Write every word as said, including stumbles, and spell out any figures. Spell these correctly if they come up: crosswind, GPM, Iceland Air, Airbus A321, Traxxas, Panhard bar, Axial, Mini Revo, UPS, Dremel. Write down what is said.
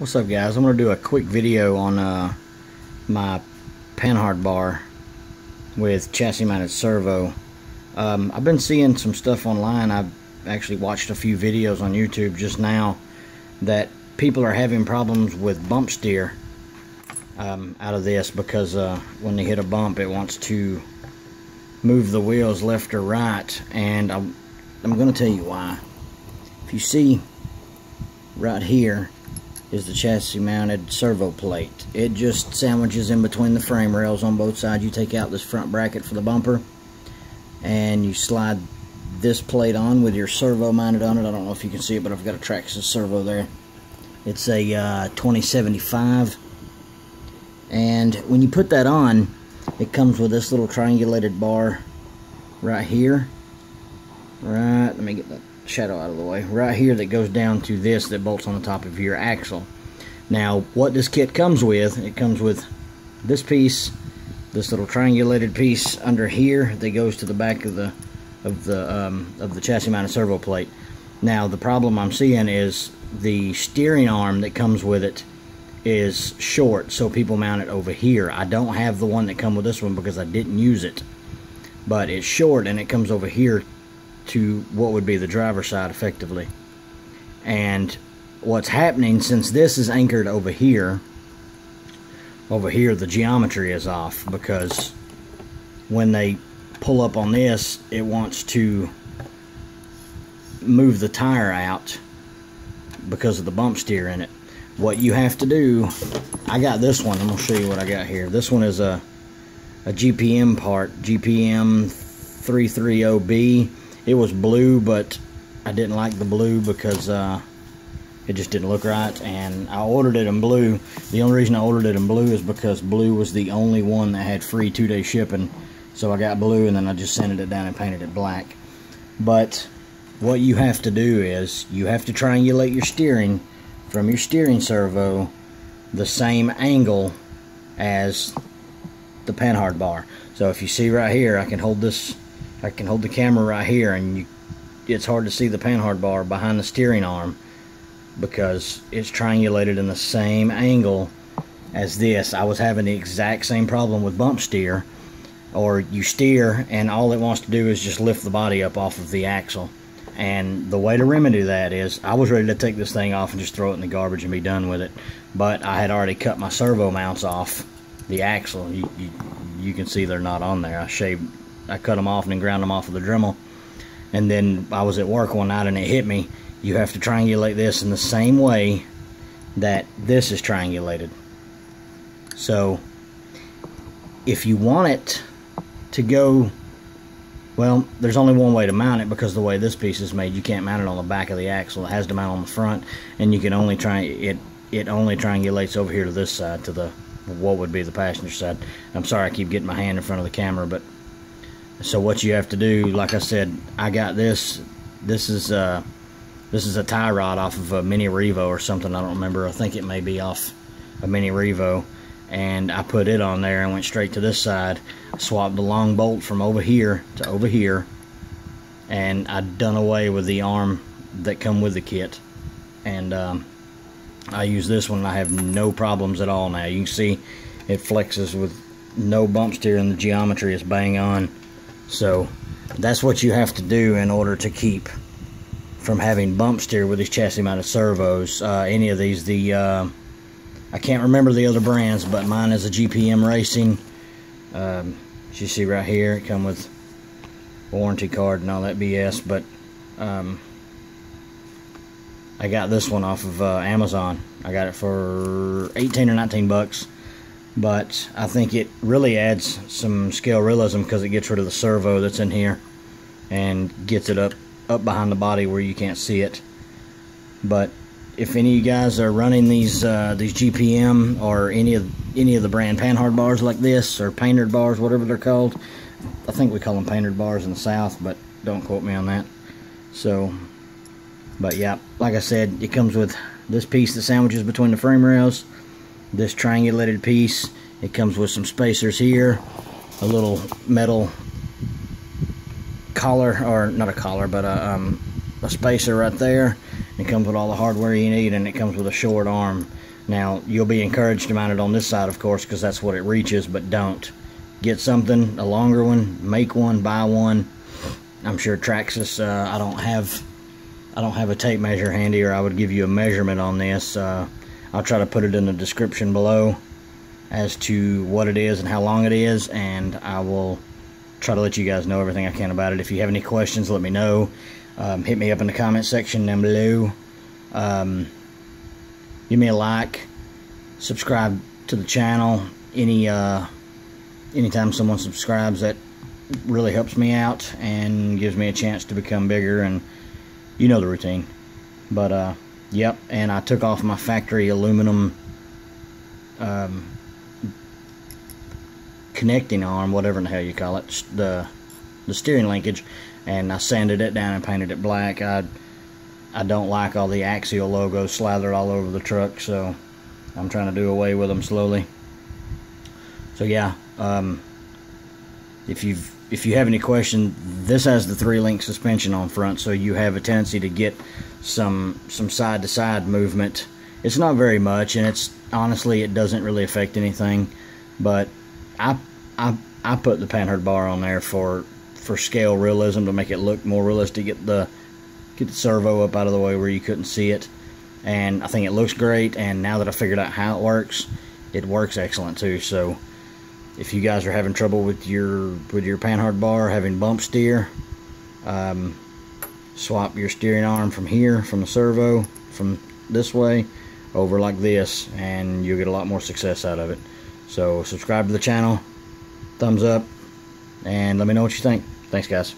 What's up, guys? I'm going to do a quick video on uh, my Panhard bar with chassis mounted servo. Um, I've been seeing some stuff online. I've actually watched a few videos on YouTube just now that people are having problems with bump steer um, out of this because uh, when they hit a bump, it wants to move the wheels left or right. And I'm, I'm going to tell you why. If you see right here, is the chassis mounted servo plate. It just sandwiches in between the frame rails on both sides. You take out this front bracket for the bumper and you slide this plate on with your servo mounted on it. I don't know if you can see it, but I've got a Traxxas servo there. It's a uh, twenty seventy-five, and when you put that on, it comes with this little triangulated bar right here. Right, let me get that shadow out of the way right here, that goes down to this that bolts on the top of your axle. Now what this kit comes with, it comes with this piece, this little triangulated piece under here that goes to the back of the of the um, of the chassis mounted servo plate. Now the problem I'm seeing is the steering arm that comes with it is short, so people mount it over here. I don't have the one that come with this one because I didn't use it, but it's short and it comes over here to what would be the driver's side effectively. And what's happening, since this is anchored over here, over here the geometry is off, because when they pull up on this, it wants to move the tire out because of the bump steer in it. What you have to do, I got this one, I'm gonna show you what I got here. This one is a, a G P M part, G P M three thirty B. It was blue, but I didn't like the blue because uh, it just didn't look right, and I ordered it in blue. The only reason I ordered it in blue is because blue was the only one that had free two-day shipping, so I got blue, and then I just sanded it down and painted it black. But what you have to do is you have to triangulate your steering from your steering servo the same angle as the Panhard bar. So if you see right here, I can hold this I can hold the camera right here, and you, it's hard to see the Panhard bar behind the steering arm because it's triangulated in the same angle as this. I was having the exact same problem with bump steer, or you steer and all it wants to do is just lift the body up off of the axle. And the way to remedy that is, I was ready to take this thing off and just throw it in the garbage and be done with it, but I had already cut my servo mounts off the axle. You, you, you can see they're not on there. I shaved I cut them off and then ground them off with a Dremel. And then I was at work one night and it hit me. You have to triangulate this in the same way that this is triangulated. So if you want it to go, well, there's only one way to mount it, because the way this piece is made, you can't mount it on the back of the axle. It has to mount on the front, and you can only try it it only triangulates over here to this side, to the what would be the passenger side. I'm sorry I keep getting my hand in front of the camera, but so what you have to do, like I said, I got this. This is uh, this is a tie rod off of a Mini Revo or something. I don't remember. I think it may be off a Mini Revo, and I put it on there and went straight to this side. I swapped the long bolt from over here to over here, and I done away with the arm that come with the kit. And um, I use this one, and I have no problems at all now. You can see it flexes with no bump steer, and the geometry is bang on. So that's what you have to do in order to keep from having bump steer with these chassis mounted servos. Uh, any of these, the uh, I can't remember the other brands, but mine is a G P M Racing. Um, as you see right here, it come with warranty card and all that B S. But um, I got this one off of uh, Amazon. I got it for eighteen or nineteen bucks. But I think it really adds some scale realism because it gets rid of the servo that's in here and gets it up up behind the body where you can't see it. But if any of you guys are running these uh, these G P M or any of any of the brand Panhard bars like this, or Panhard bars, whatever they're called, I think we call them Panhard bars in the South, but don't quote me on that. So, but yeah, like I said, it comes with this piece that sandwiches between the frame rails. This triangulated piece, it comes with some spacers here, a little metal collar, or not a collar, but a, um, a spacer right there. It comes with all the hardware you need, and it comes with a short arm. Now, you'll be encouraged to mount it on this side, of course, because that's what it reaches, but don't. Get something, a longer one, make one, buy one. I'm sure Traxxas, uh, I don't have I don't have a tape measure handy, or I would give you a measurement on this. Uh, I'll try to put it in the description below as to what it is and how long it is, and I will try to let you guys know everything I can about it. If you have any questions, let me know. Um, hit me up in the comment section down below. Um, Give me a like, subscribe to the channel. Any uh, anytime someone subscribes, that really helps me out and gives me a chance to become bigger, and you know the routine. But uh, yep, and I took off my factory aluminum um, connecting arm, whatever in the hell you call it, the the steering linkage, and I sanded it down and painted it black. I I don't like all the Axial logos slathered all over the truck, so I'm trying to do away with them slowly. So yeah, um, if you've if you have any question, this has the three-link suspension on front, so you have a tendency to get some some side-to-side movement. It's not very much, and it's honestly it doesn't really affect anything. But I I I put the Panhard bar on there for for scale realism, to make it look more realistic. Get the Get the servo up out of the way where you couldn't see it, and I think it looks great, and now that I figured out how it works, it works excellent too. So if you guys are having trouble with your with your Panhard bar, having bump steer, um, swap your steering arm from here, from the servo, from this way over like this, and you'll get a lot more success out of it. So subscribe to the channel, thumbs up, and let me know what you think. Thanks guys.